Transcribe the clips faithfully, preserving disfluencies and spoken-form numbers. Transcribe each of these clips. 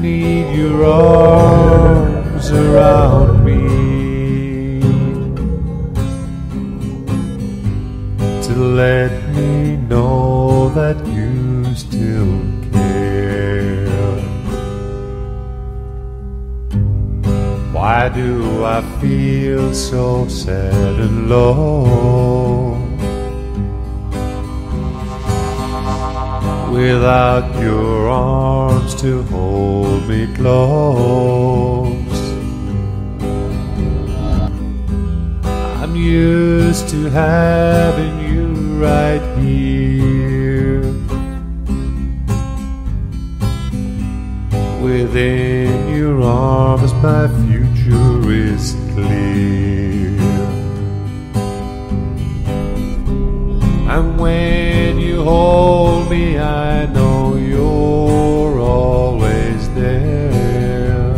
need your arms around me to let me know that you still care. Why do I feel so sad and low without your arms to hold me close? I'm used to having you right here within your arms, my future is clear. And when you hold me, I know you're always there.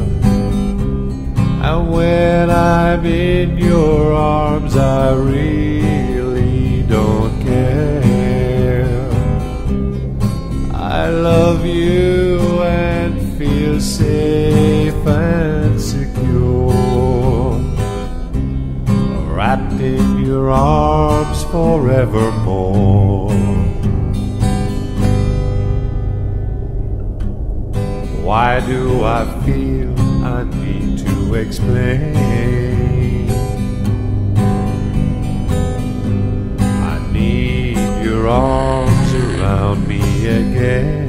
And when I'm in your arms, I really don't care. I love you and feel safe and secure, wrapped in your arms forevermore. Why do I feel I need to explain? I need your arms around me again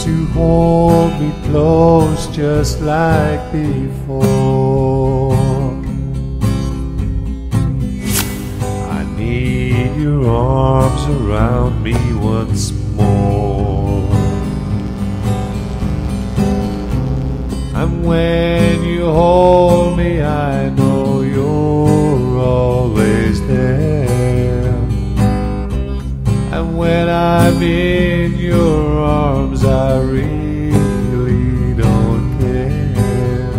to hold me close just like before. I need your arms around me once more. And when you hold me, I know you're always there. And when I'm in your arms, I really don't care.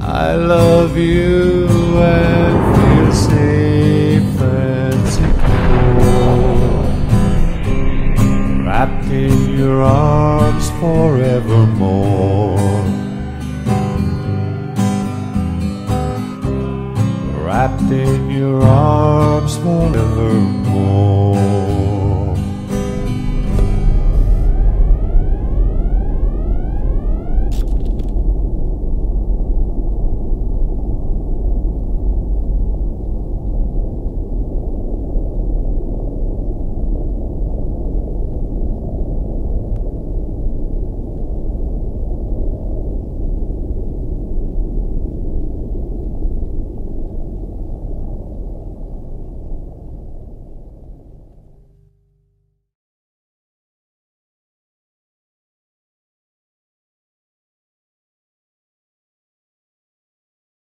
I love you and feel safe and secure, wrapped in your arms forevermore, wrapped in your arms forevermore.